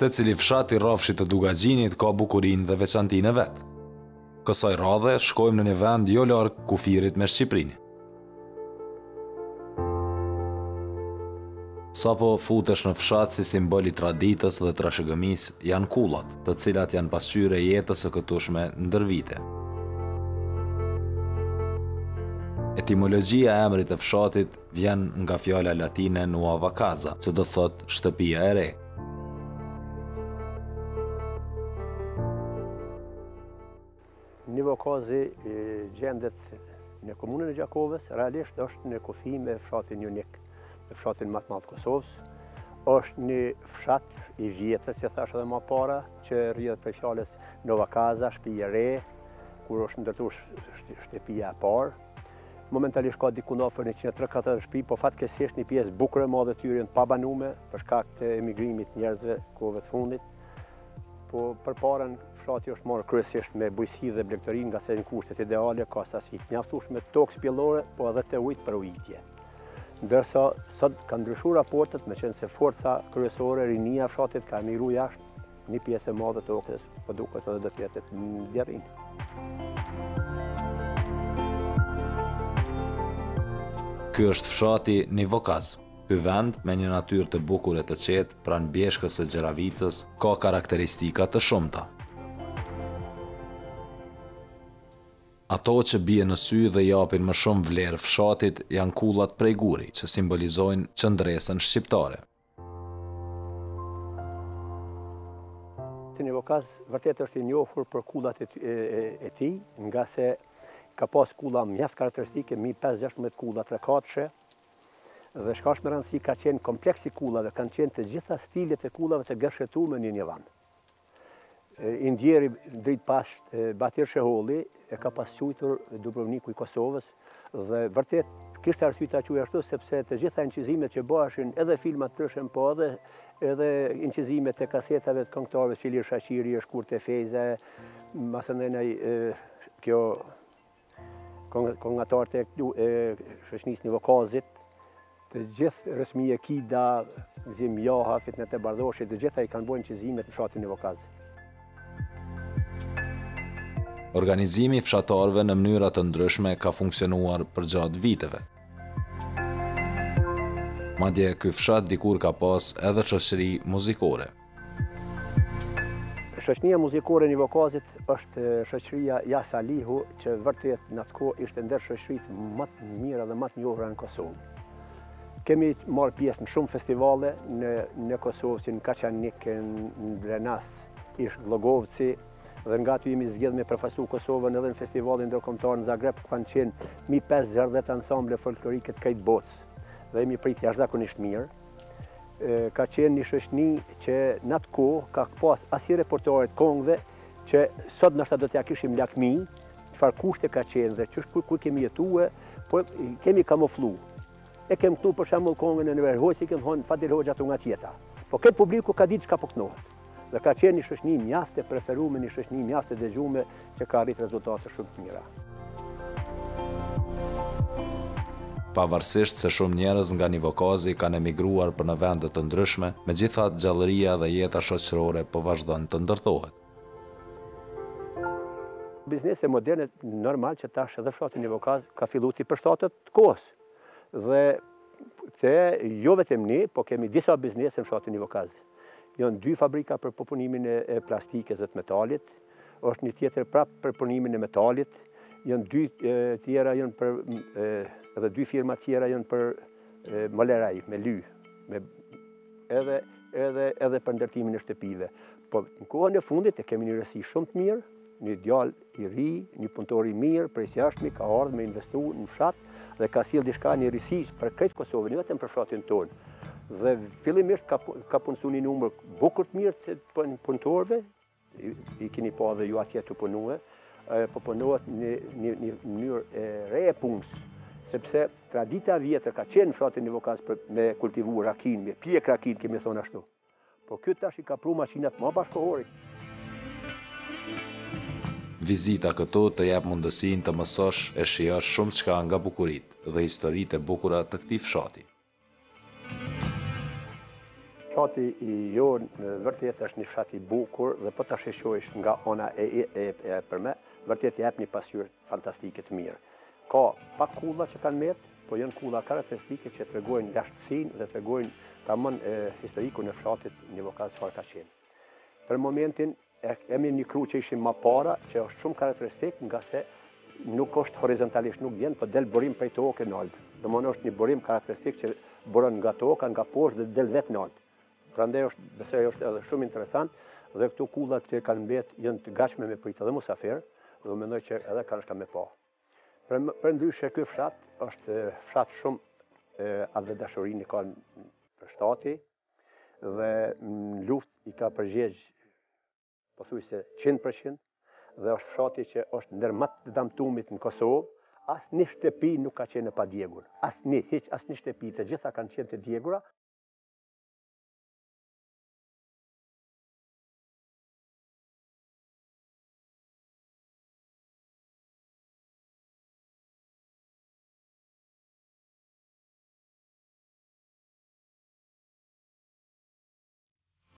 se cili fshat I rafshit të Dukagjinit ka bukurin dhe veçantin e vetë. Kësaj radhe shkojmë në një vend jo larg kufirit me Shqipërinë. Sapo futesh në fshat si simboli I traditës dhe trashëgimisë janë kullat, të cilat janë pasqyrë e jetës së këtushme ndër vite. Etimologjia e emrit të fshatit vjen nga fjala latine Nuova Casa, që do thotë shtëpia e re. Nivokazi gjendet në komunën e Gjakovës, realisht është në kufi me fshatin unik. Fshatin më të madh Kosovës, është një fshat I vjetër, që thash edhe më para, që rrjedhet për fjalës Nivokaza, shtëpi e re, kur është ndërtuar shtëpia e parë. Momentalisht ka diku nëpër 103-104 shtëpi, po fatkeqësisht një pjesë bukur e madhe e tyre janë pa banuar për shkak të emigrimit të njerëzve kohëve të fundit. Po përpara fshati është marrë kryesisht me bujqësi dhe blegtori, nga se në kushtet ideale ka sasi të mjaftueshme tokë spjellore, po edhe të ujit për ujitje. Ndërsa sot kanë ndryshuar raportet, meqenëse se forca kryesore rinia e fshatit ka emigruar jashtë, një pjesë e madhe e tokës po duket se do të jetë deri. Ky është fshati Nivokaz. Ky vend me një natyrë të bukur e të qetë pranë bjeshkës së Gjeravicës ka karakteristika të shumta. Ato që bie në sy dhe japin më shumë vlerë fshatit janë kullat prej guri, që simbolizojnë qëndresën shqiptare. Nivokaz vërtet është I njohur për kullat e tij, nga se ka pas kulla mjaft karakteristike, 1516 kulla trekatëshe, dhe shkaqë me rëndësi ka qenë kompleksi kullave, kanë qenë të gjitha stilet e kullave të gërshetuara në një vend. Indjeri drejt pashtë Batir Sheholi e ka pasqytur Dubrovniku I Kosovës dhe vërtet kishte arsye ta quajë ashtu sepse të gjitha incizimet që bëheshin edhe filmat tërshëm po edhe incizimet e kasetave të këngëtarëve si Ilir Shaqiri, Shkurt e Feza, masanena kjo këngëtarët e shoqënisë Nivokazit, të gjithë Resmije Kida, Gzim Jaha, Fitnet e Bardoshit, të gjitha I kanë bërë incizimet në fshatin Nivokazit. Organizimi I fshatarëve në mënyra të ndryshme ka funksionuar përgjatë viteve. Madje ky fshat dikur ka pas edhe shoqëri muzikore. Shoqënia muzikore e Nivokazit është shoqëria Jas Alihu, që vërtet në atë kohë ishte ndër shoqëritë më të mira dhe më të njohura në Kosovë. Kemi marrë pjesë në shumë festivale në Kosovë, si në Kaçanik, në Brenas, ishte Glogovci, dhe nga aty jemi zgjedhur me përfasu Kosovën edhe në festivalin ndërkombëtar në Zagreb, ku kanë qenë 1560 ansamble folklorike të këtij botës, dhe jemi prit jashtëzakonisht mirë. Ka qenë një shoqëni që në atë kohë ka pas asnjë repertuar të këngëve që sot ndoshta do t'ja kishim lakmi, çfarë kushte ka qenë dhe ç'është ku kemi jetuar, po kemi kamuflu. E kemi këtu për shembull këngën e Neverhoçi, kemi thonë Fadil Hoxha tunga tjeta. Po këtë publiku ka ditë çka po kënohet. Dhe ka qenë një shoqëni mjaft e preferuar, një shoqëni mjaft e dëgjuar që ka arritur rezultate shumë të mira. Pavarësisht se shumë njerëz nga Nivokazi kanë emigruar për në vende të ndryshme, megjithatë gjallëria dhe jeta shoqërore po vazhdon të ndërtohet. Biznese moderne normal që tash edhe fshati Nivokaz ka filluar të përshtatet kohës. Dhe se jo vetëm ne, po kemi disa biznese në fshatin Nivokaz. Janë 2 fabrika për përpunimin e plastikës dhe të metalit, është një tjetër prap për përpunimin e metalit, janë 2 firma tjera janë për maleraj, me ly, edhe për ndërtimin e shtëpive. Po në kohën e fundit e kemi një rësi shumë të mirë, një djalë I ri, një punëtor I mirë, prej jashtëm ka ardhur me investu në fshat dhe ka sjellë diçka një rësi për krejt Kosovën, jo vetëm për fshatin tonë. Dhe fillimisht ka punësuar një numër bukur të mirë të punëtorëve, I keni pa dhe ju atje të punuar, po punohet në mënyrë e re e punës, sepse tradita e vjetër ka qenë në fshatin Nivokaz me kultivuar rakin, me pjek rakin, kemi thonë ashtu. Po ky tash I ka pru mashinat më bashkohore. Vizita këtu të jep mundësinë të mësosh e shijosh shumë çka nga bukuritë dhe historitë e bukura të këtij fshati. fshati I jonë në vërtet është një fshat I bukur dhe po ta shohësh nga ona e përme, vërtet I jep një pasqyrë fantastike të mirë. Ka pak kulla që kanë met, po janë kulla karakteristike që tregojnë jashtësinë dhe tregojnë tamam historikun e fshatit Nivokazi çfarë ka qenë. Për momentin kemi një krujë që ishim më para, që është shumë karakteristik nga se nuk është horizontalisht, nuk vjen, po del burim prej tokës në alt. Domthonë është një burim karakteristik që buron nga toka, nga poshtë dhe del vet në alt. Prandaj është, besoj është edhe shumë interesant dhe këto kulla që kanë mbet janë të gatshme me prit edhe musafir, dhe mendoj që edhe kanë shka me pa. Përndryshe ky fshat është fshat shumë atë dashurinë ka për shtati dhe luftë I ka përgjigj pothuajse 100%. Dhe është fshati që është ndër më të dëmtuarit në Kosovë, asnjë shtëpi nuk ka qenë e padjegur. Asnjë, hiç asnjë shtëpi, të gjitha kanë qenë të djegura,